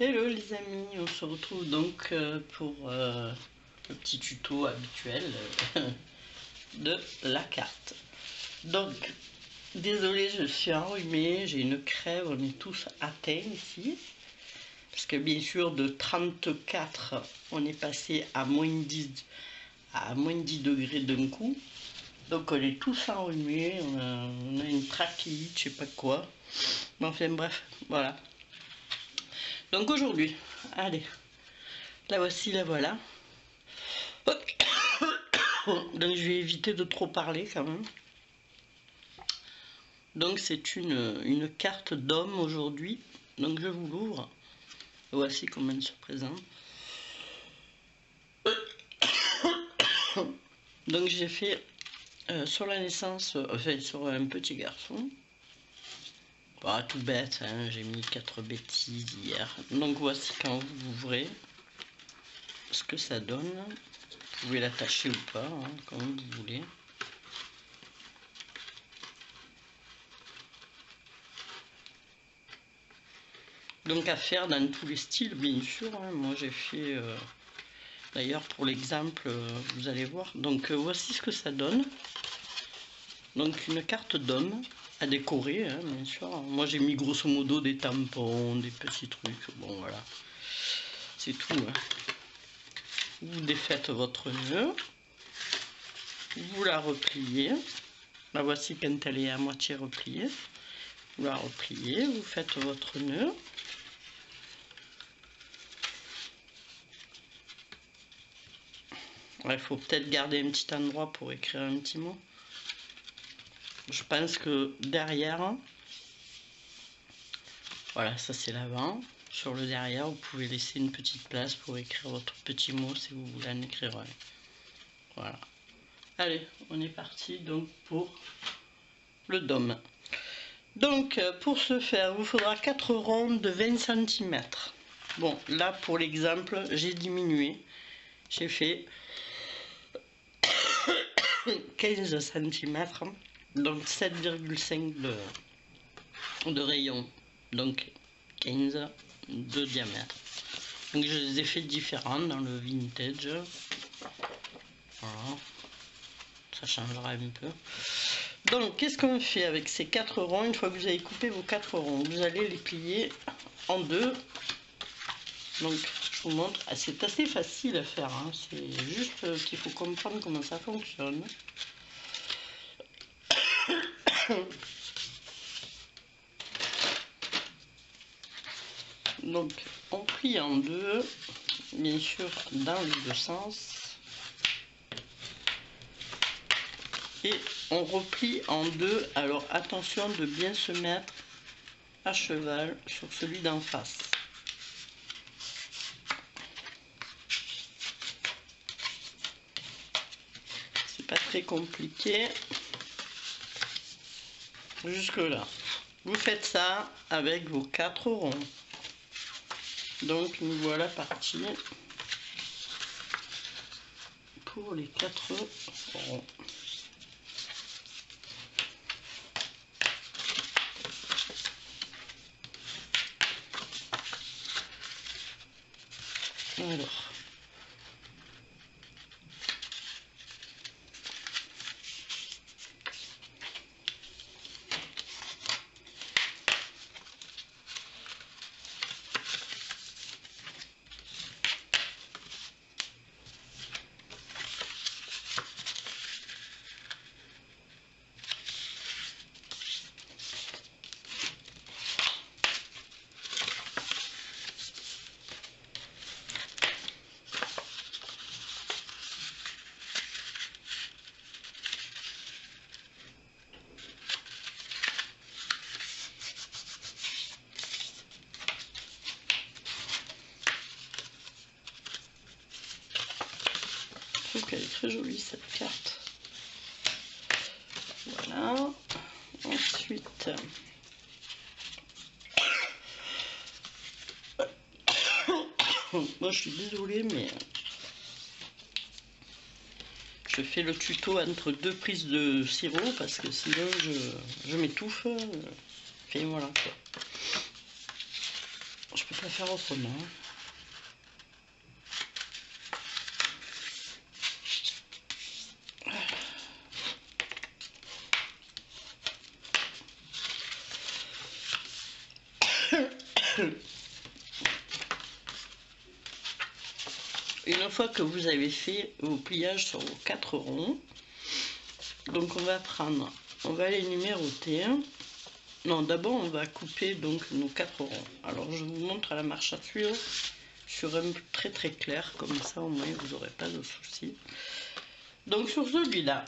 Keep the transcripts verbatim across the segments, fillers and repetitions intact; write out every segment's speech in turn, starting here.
Hello les amis, on se retrouve donc pour euh, le petit tuto habituel de la carte. Donc, désolé, je suis enrhumée, j'ai une crève, on est tous atteints ici. Parce que bien sûr, de trente-quatre, on est passé à moins de dix, à moins de dix degrés d'un coup. Donc on est tous enrhumés, on a, on a une trachéite, je sais pas quoi. Mais enfin bref, voilà. Donc aujourd'hui, allez, la voici, la voilà. Donc je vais éviter de trop parler quand même. Donc c'est une, une carte d'homme aujourd'hui. Donc je vous l'ouvre. Voici comment elle se présente. Donc j'ai fait euh, sur la naissance, enfin sur un petit garçon. Bah, tout bête, hein, j'ai mis quatre bêtises hier. Donc voici quand vous ouvrez ce que ça donne. Vous pouvez l'attacher ou pas, hein, comme vous voulez. Donc à faire dans tous les styles, bien sûr. Hein. Moi j'ai fait, euh, d'ailleurs pour l'exemple, euh, vous allez voir. Donc euh, voici ce que ça donne. Donc une carte d'homme. À décorer, hein, bien sûr. Moi j'ai mis grosso modo des tampons, des petits trucs, bon voilà, c'est tout. Hein. Vous défaites votre nœud, vous la repliez, la voici quand elle est à moitié repliée, vous la repliez, vous faites votre nœud, il faut peut-être garder un petit endroit pour écrire un petit mot. Je pense que derrière, voilà, ça c'est l'avant. Sur le derrière, vous pouvez laisser une petite place pour écrire votre petit mot si vous voulez en écrire un. Voilà. Allez, on est parti donc pour le dôme. Donc, pour ce faire, il vous faudra quatre ronds de vingt centimètres. Bon, là, pour l'exemple, j'ai diminué. J'ai fait quinze centimètres. Donc sept virgule cinq de, de rayon, donc quinze de diamètre. Donc je les ai fait différents dans le vintage. Voilà, ça changera un peu. Donc qu'est-ce qu'on fait avec ces quatre ronds? Une fois que vous avez coupé vos quatre ronds, vous allez les plier en deux. Donc je vous montre, ah, c'est assez facile à faire, hein. C'est juste qu'il faut comprendre comment ça fonctionne. Donc on plie en deux, bien sûr dans les deux sens, et on replie en deux. Alors attention de bien se mettre à cheval sur celui d'en face. C'est pas très compliqué. Jusque là, vous faites ça avec vos quatre ronds. Donc nous voilà partis pour les quatre ronds. Alors. Elle est très jolie cette carte. Voilà. Ensuite, moi je suis désolée, mais je fais le tuto entre deux prises de sirop parce que sinon je, je m'étouffe. Et voilà. Je je peux pas faire autrement. Une fois que vous avez fait vos pliages sur vos quatre ronds, donc on va prendre, on va les numéroter. Non, d'abord on va couper donc nos quatre ronds. Alors je vous montre à la marche à suivre sur un très très clair, comme ça au moins vous n'aurez pas de soucis. Donc sur celui-là,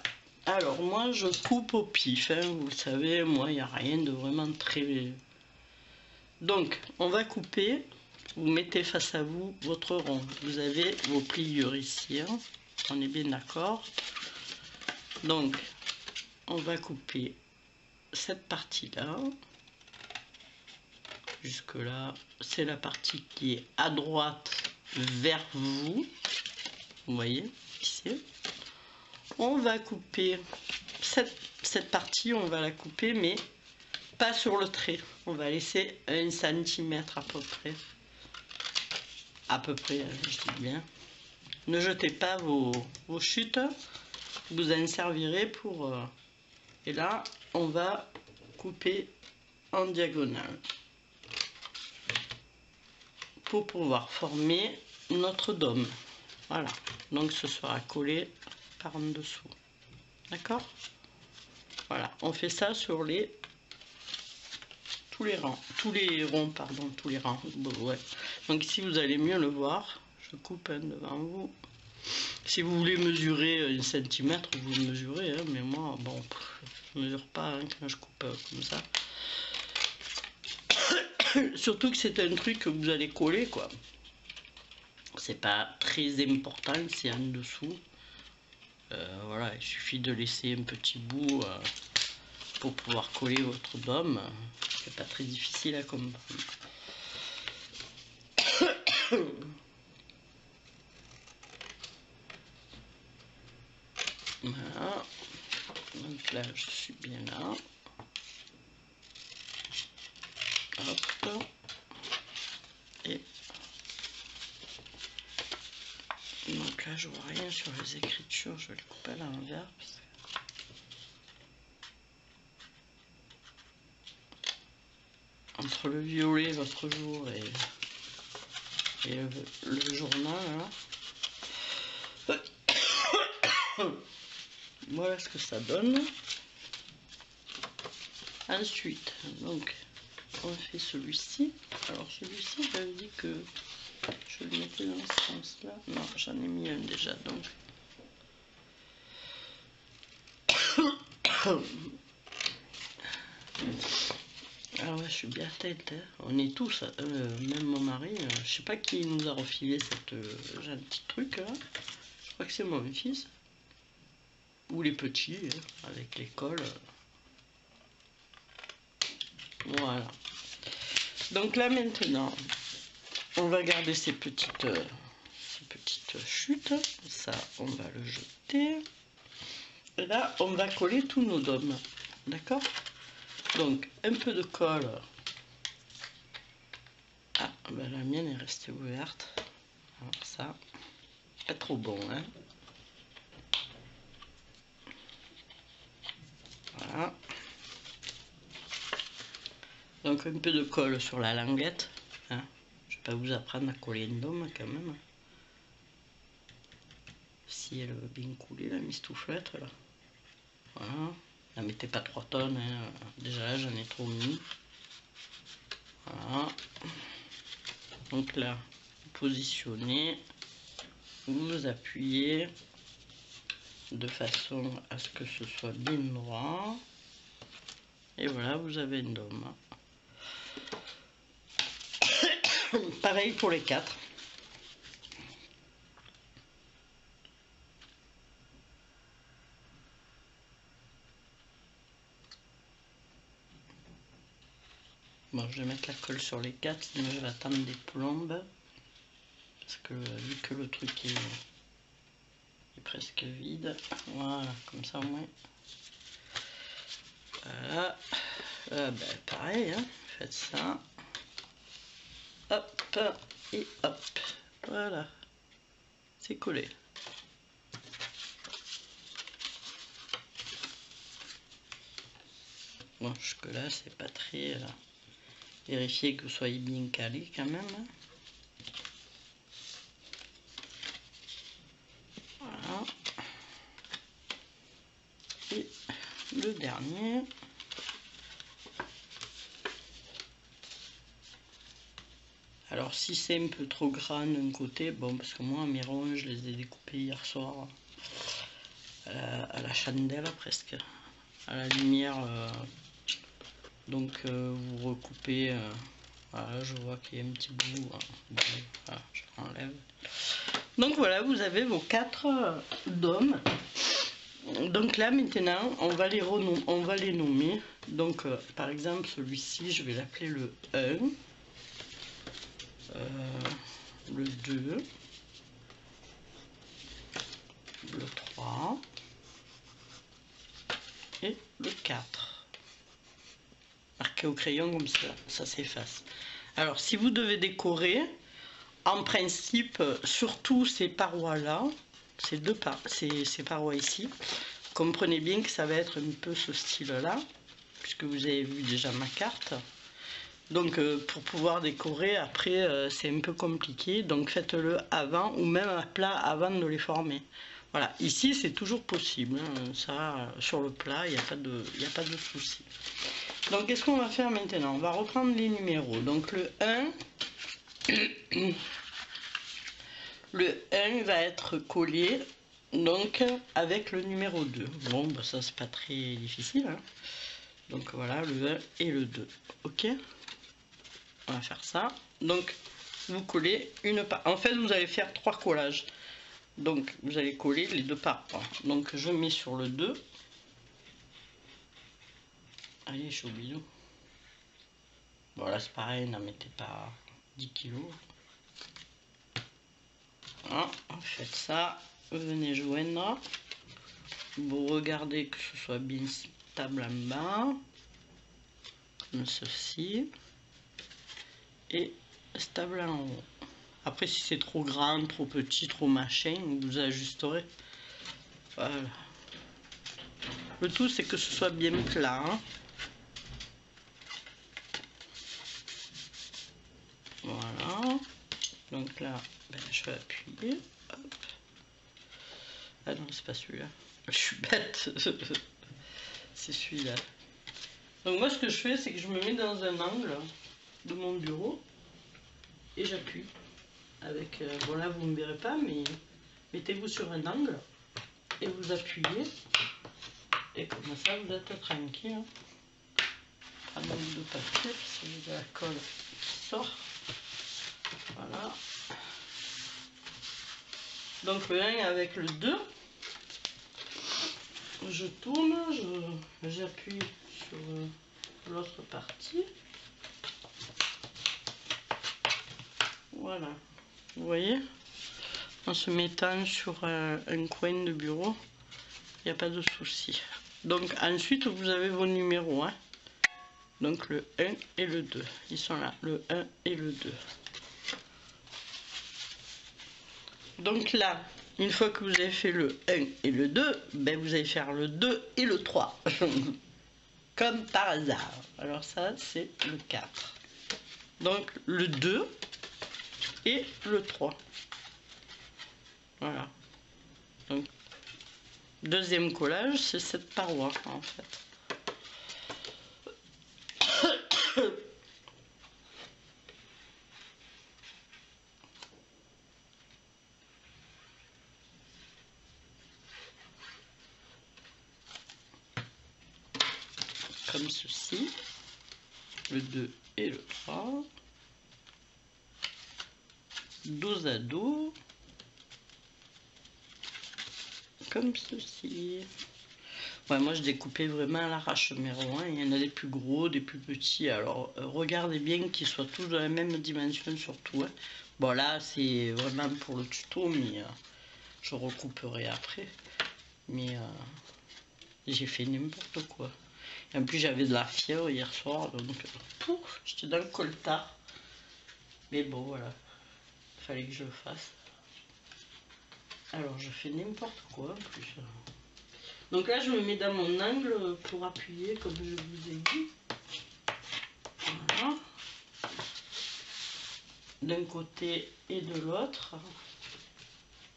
alors moi je coupe au pif, hein, vous le savez, moi il n'y a rien de vraiment très... Donc on va couper, vous mettez face à vous votre rond. Vous avez vos pliures ici, hein, on est bien d'accord. Donc on va couper cette partie là jusque là, c'est la partie qui est à droite vers vous, vous voyez ici. On va couper cette, cette partie, on va la couper mais pas sur le trait, on va laisser un centimètre à peu près, à peu près, je dis bien, ne jetez pas vos, vos chutes, vous en servirez pour euh, et là on va couper en diagonale pour pouvoir former notre dôme. Voilà, donc ce sera collé par en dessous, d'accord. Voilà, on fait ça sur les tous les rangs, tous les ronds, pardon, tous les rangs. Bon, ouais. Donc ici vous allez mieux le voir, je coupe un devant vous. Si vous voulez mesurer un centimètre, vous le mesurez, hein, mais moi, bon, je ne mesure pas, hein, quand je coupe euh, comme ça. Surtout que c'est un truc que vous allez coller, quoi. C'est pas très important, c'est en dessous. Euh, voilà, il suffit de laisser un petit bout euh, pour pouvoir coller votre dôme. C'est pas très difficile à comprendre. Voilà, donc là je suis bien là, hop, et donc là je vois rien sur les écritures, je vais le couper à l'envers, parce que... entre le violet l'autre jour et, et le, le journal, là. Voilà ce que ça donne. Ensuite, donc, on fait celui-ci. Alors celui-ci, j'avais dit que je le mettais dans ce sens-là. Non, j'en ai mis un déjà, donc. Alors ouais, je suis bien tête. Hein. On est tous, euh, même mon mari, euh, je sais pas qui nous a refilé cette, euh, j'ai un petit truc là. Je crois que c'est mon fils. Ou les petits, hein, avec l'école. Voilà. Donc là maintenant, on va garder ces petites, euh, ces petites chutes. Ça, on va le jeter. Et là, on va coller tous nos dômes. D'accord? Donc, un peu de colle. Ah, ben la mienne est restée ouverte. Alors ça, pas trop bon, hein? Voilà. Donc un peu de colle sur la languette, hein. Je vais pas vous apprendre à coller une dôme quand même. Si elle veut bien couler la mistouflette là. Voilà. Ne mettez pas trois tonnes, hein. Déjà là j'en ai trop mis. Voilà. Donc là, vous positionnez, vous appuyez de façon à ce que ce soit bien droit, et voilà, vous avez une dôme. Pareil pour les quatre. Bon, je vais mettre la colle sur les quatre, sinon je vais attendre des plombes, parce que vu que le truc est presque vide, voilà, comme ça au moins. Voilà, euh, ben, pareil, hein, faites ça, hop, et hop, voilà, c'est collé. Bon, jusque là c'est pas très euh, vérifier que vous soyez bien calé quand même, hein. Voilà, et le dernier. Alors si c'est un peu trop grand d'un côté, bon, parce que moi mes ronds je les ai découpés hier soir à la, à la chandelle presque, à la lumière, euh, donc euh, vous recoupez, euh, voilà, je vois qu'il y a un petit bout, hein, bon, voilà, je l'enlève. Donc voilà, vous avez vos quatre euh, dômes. Donc là maintenant on va les, on va les nommer, donc euh, par exemple celui-ci je vais l'appeler le un. Euh, le deux, le trois et le quatre. Marqué au crayon comme ça, ça s'efface. Alors si vous devez décorer, en principe, surtout ces parois-là, ces deux par ces, ces parois ici, comprenez bien que ça va être un peu ce style-là, puisque vous avez vu déjà ma carte. Donc euh, pour pouvoir décorer après euh, c'est un peu compliqué, donc faites-le avant ou même à plat avant de les former. Voilà, ici c'est toujours possible, hein, ça sur le plat il n'y a pas de, y a pas de souci. Donc qu'est-ce qu'on va faire maintenant? On va reprendre les numéros. Donc le un, le un va être collé donc avec le numéro deux. Bon bah, ça c'est pas très difficile, hein. Donc voilà le un et le deux, ok. On va faire ça. Donc vous collez une part. En fait vous allez faire trois collages. Donc vous allez coller les deux parts. Donc je mets sur le deux. Allez, je suis au bidou. Bon là c'est pareil, n'en mettez pas dix kilos. Voilà, faites ça. Venez joindre. Vous regardez que ce soit bien stable en bas. Comme ceci. Et stable en haut. Après si c'est trop grand, trop petit, trop machin, vous ajusterez. Voilà, le tout c'est que ce soit bien plat, hein. Voilà, donc là ben, je vais appuyer, hop. Ah non c'est pas celui-là, je suis bête. C'est celui-là. Donc moi ce que je fais c'est que je me mets dans un angle de mon bureau et j'appuie avec euh, bon là vous ne me verrez pas, mais mettez-vous sur un angle et vous appuyez et comme ça vous êtes tranquille, hein. Un angle de papier parce que j'ai de la colle qui sort. Voilà, donc le un avec le deux, je tourne, je j'appuie sur euh, l'autre partie. Voilà, vous voyez, en se mettant sur un, un coin de bureau, il n'y a pas de souci. Donc ensuite, vous avez vos numéros, hein. Donc le un et le deux, ils sont là, le un et le deux. Donc là, une fois que vous avez fait le un et le deux, ben vous allez faire le deux et le trois, comme par hasard. Alors ça, c'est le quatre. Donc le deux... et le trois. Voilà. Donc, deuxième collage, c'est cette paroi en fait. Comme ceci. Le deux et le trois. Dos à dos, comme ceci. Ouais, moi je découpais vraiment à l'arrache mes ronds, hein. Il y en a des plus gros, des plus petits, alors euh, regardez bien qu'ils soient tous de la même dimension surtout, hein. Bon là c'est vraiment pour le tuto, mais euh, je recouperai après, mais euh, j'ai fait n'importe quoi. Et en plus j'avais de la fièvre hier soir, donc pouf, j'étais dans le coltard. Mais bon, voilà. Fallait que je le fasse. Alors, je fais n'importe quoi en plus. Donc là, je me mets dans mon angle pour appuyer, comme je vous ai dit. Voilà. D'un côté et de l'autre.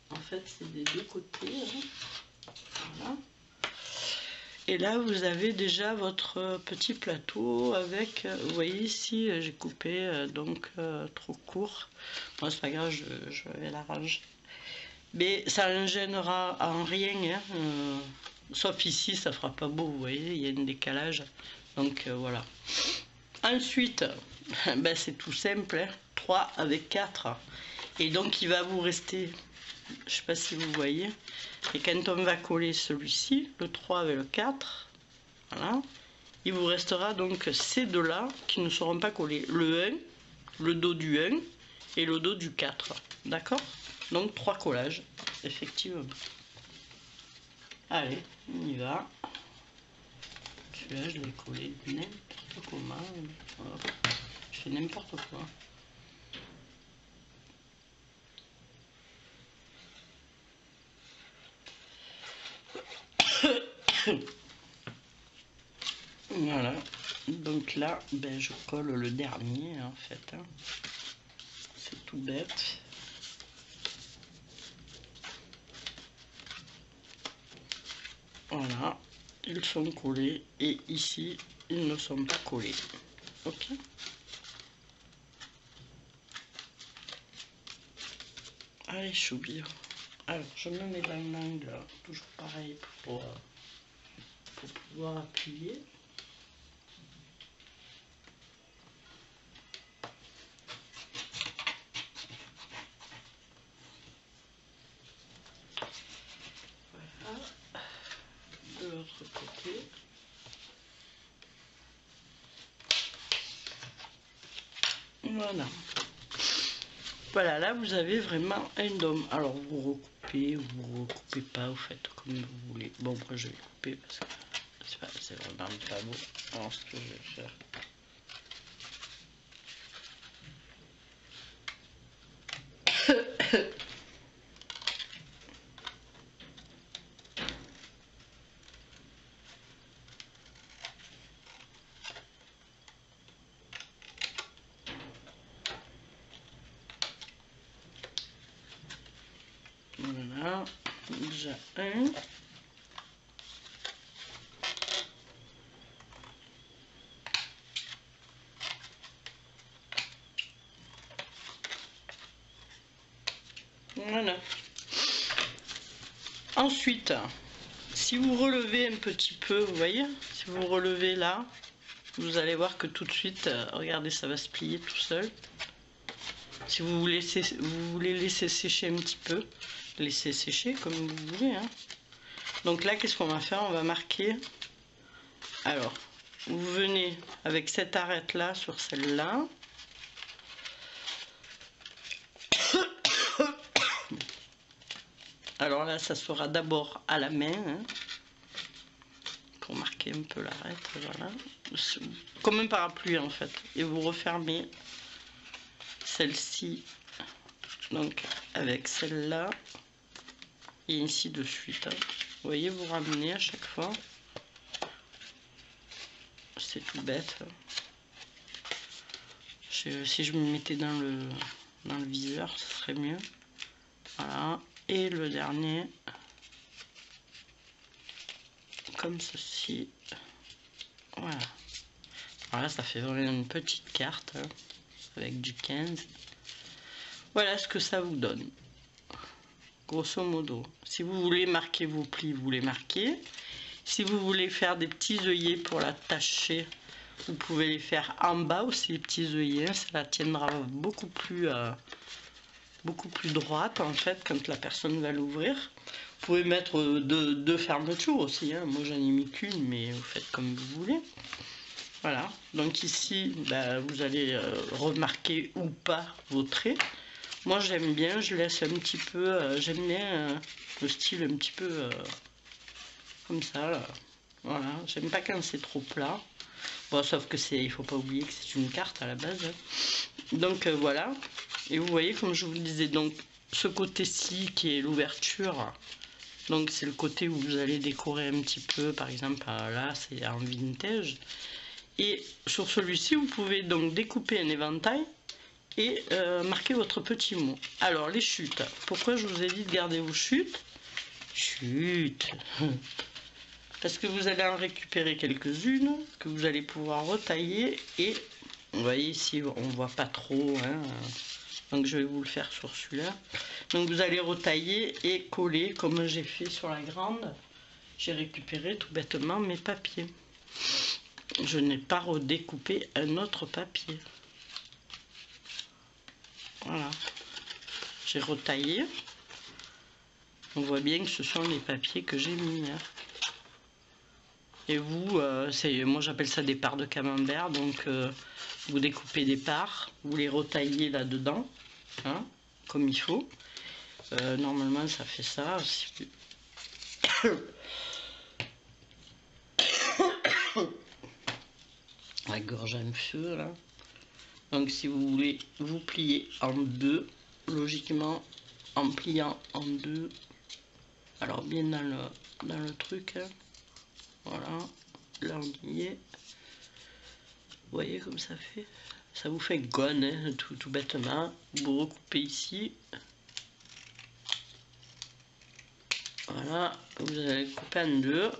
En fait, c'est des deux côtés. Hein. Voilà. Et là, vous avez déjà votre petit plateau avec, vous voyez ici, j'ai coupé, donc euh, trop court. Bon, c'est pas grave, je, je vais l'arranger. Mais ça ne gênera en rien, hein, euh, sauf ici, ça fera pas beau, vous voyez, il y a un décalage. Donc euh, voilà. Ensuite, ben, c'est tout simple, hein, trois avec quatre. Et donc, il va vous rester... Je sais pas si vous voyez. Et quand on va coller celui-ci, le trois avec le quatre, voilà, il vous restera donc ces deux-là qui ne seront pas collés. Le un, le dos du un et le dos du quatre. D'accord? Donc trois collages, effectivement. Allez, on y va. Celui-là, je l'ai collé n'importe comment. Je fais n'importe quoi. Voilà, donc là, ben, je colle le dernier en fait, hein. C'est tout bête. Voilà, ils sont collés et ici, ils ne sont pas collés. Ok. Allez, choubir. Alors, je me mets dans l'angle, toujours pareil pour, pour pouvoir appuyer. Voilà, de l'autre côté. Voilà. Voilà, là vous avez vraiment un dôme. Alors vous recoupez, vous recoupez pas, vous faites comme vous voulez. Bon, après je vais couper parce que c'est vraiment pas beau. Alors ce que je vais faire. Voilà, déjà un. Voilà. Ensuite, si vous relevez un petit peu, vous voyez, si vous relevez là, vous allez voir que tout de suite, regardez, ça va se plier tout seul. Si vous voulez, vous voulez laisser sécher un petit peu. Laissez sécher comme vous voulez, hein. Donc là, qu'est-ce qu'on va faire? On va marquer. Alors, vous venez avec cette arête là sur celle là. Alors là, ça sera d'abord à la main, hein, pour marquer un peu l'arête, voilà, comme un parapluie en fait. Et vous refermez celle-ci donc avec celle-là. Et ainsi de suite. Vous voyez, vous ramenez à chaque fois. C'est tout bête. Je, si je me mettais dans le, dans le viseur, ce serait mieux. Voilà. Et le dernier. Comme ceci. Voilà. Alors là, ça fait vraiment une petite carte. Hein, avec du quinze. Voilà ce que ça vous donne. Grosso modo, si vous voulez marquer vos plis, vous les marquez. Si vous voulez faire des petits œillets pour la tâcher, vous pouvez les faire en bas aussi, les petits œillets. Ça la tiendra beaucoup plus, euh, beaucoup plus droite en fait quand la personne va l'ouvrir. Vous pouvez mettre deux, deux fermetures aussi, hein. Moi j'en ai mis qu'une, mais vous faites comme vous voulez. Voilà, donc ici, bah, vous allez euh, remarquer ou pas vos traits. Moi j'aime bien, je laisse un petit peu, euh, j'aime bien euh, le style un petit peu euh, comme ça, là. Voilà, j'aime pas quand c'est trop plat. Bon, sauf que c'est, il faut pas oublier que c'est une carte à la base. Donc euh, voilà. Et vous voyez, comme je vous le disais, donc ce côté-ci qui est l'ouverture. Donc c'est le côté où vous allez décorer un petit peu. Par exemple, là, c'est en vintage. Et sur celui-ci, vous pouvez donc découper un éventail et euh, marquer votre petit mot. Alors, les chutes. Pourquoi je vous ai dit de garder vos chutes? Chutes. Parce que vous allez en récupérer quelques-unes que vous allez pouvoir retailler. Et vous voyez ici, on ne voit pas trop. Hein, donc, je vais vous le faire sur celui-là. Donc, vous allez retailler et coller comme j'ai fait sur la grande. J'ai récupéré tout bêtement mes papiers. Je n'ai pas redécoupé un autre papier. Voilà. J'ai retaillé. On voit bien que ce sont les papiers que j'ai mis là. Et vous, euh, c'est, moi j'appelle ça des parts de camembert. Donc euh, vous découpez des parts, vous les retaillez là-dedans, hein, comme il faut. Euh, normalement ça fait ça. La gorge à feu là. Donc si vous voulez vous plier en deux, logiquement en pliant en deux, alors bien dans le, dans le truc, hein. Voilà, là on y est. Vous voyez comme ça fait, ça vous fait gonne, hein, tout, tout bêtement. Vous recoupez ici, voilà, vous allez couper en deux.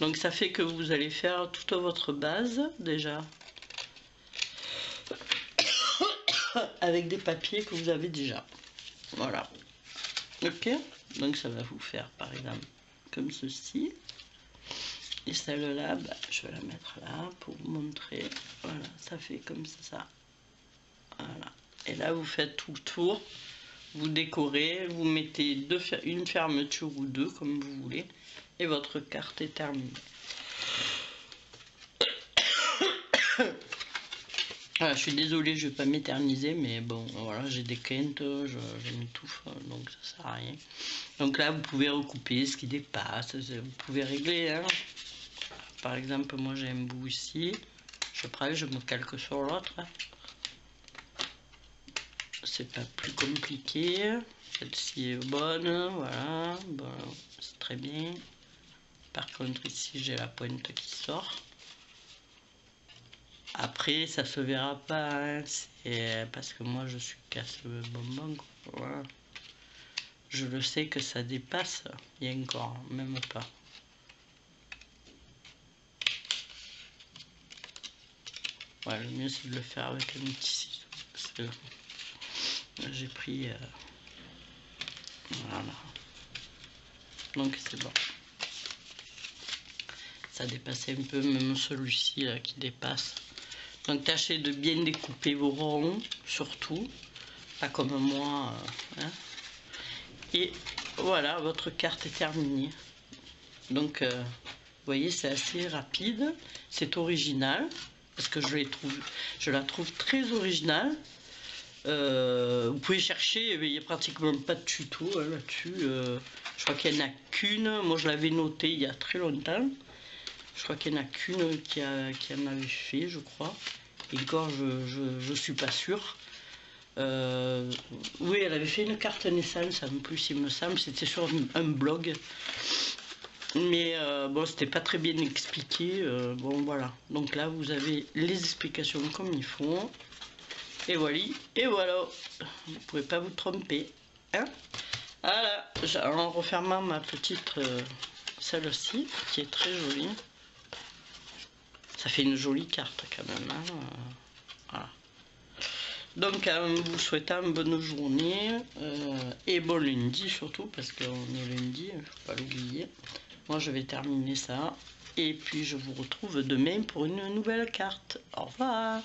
Donc ça fait que vous allez faire toute votre base déjà avec des papiers que vous avez déjà. Voilà. Ok. Donc ça va vous faire par exemple comme ceci. Et celle-là, bah, je vais la mettre là pour vous montrer. Voilà, ça fait comme ça. Voilà. Et là vous faites tout le tour. Vous décorez, vous mettez deux, une fermeture ou deux comme vous voulez. Et votre carte est terminée. Voilà, je suis désolée, je vais pas m'éterniser, mais bon, voilà, j'ai des quintes, je, je m'étouffe, donc ça sert à rien. Donc là, vous pouvez recouper ce qui dépasse, vous pouvez régler. Hein. Par exemple, moi j'ai un bout ici, je prends, je me calque sur l'autre. C'est pas plus compliqué. Celle-ci est bonne, voilà, bon, c'est très bien. Par contre ici j'ai la pointe qui sort. Après ça se verra pas, hein, c'est parce que moi je suis casse le bonbon, voilà. Je le sais que ça dépasse, il y a encore, même pas. Ouais, le mieux c'est de le faire avec un petit ciseau, parce que j'ai pris... Euh... Voilà. Donc c'est bon. Ça dépassait un peu, même celui-ci là qui dépasse. Donc tâchez de bien découper vos ronds, surtout, pas comme moi. Hein. Et voilà, votre carte est terminée. Donc, euh, vous voyez, c'est assez rapide, c'est original, parce que je, les trouve, je la trouve très originale. Euh, vous pouvez chercher, mais il n'y a pratiquement pas de tuto hein, là-dessus. Euh, je crois qu'il n'y en a qu'une. Moi, je l'avais noté il y a très longtemps. Je crois qu'il n'y en a qu'une qui, qui en avait fait, je crois. Et encore, je ne suis pas sûre. Euh, oui, elle avait fait une carte naissance en plus, il me semble. C'était sur un blog. Mais euh, bon, c'était pas très bien expliqué. Euh, bon, voilà. Donc là, vous avez les explications comme il faut. Et voilà, et voilà, vous pouvez pas vous tromper, hein. Voilà, en refermant ma petite euh, celle-ci, qui est très jolie. Ça fait une jolie carte quand même, hein. Voilà. Donc, en vous souhaitant une bonne journée, euh, et bon lundi surtout, parce qu'on est lundi, il ne faut pas l'oublier. Moi, je vais terminer ça, et puis je vous retrouve demain pour une nouvelle carte. Au revoir.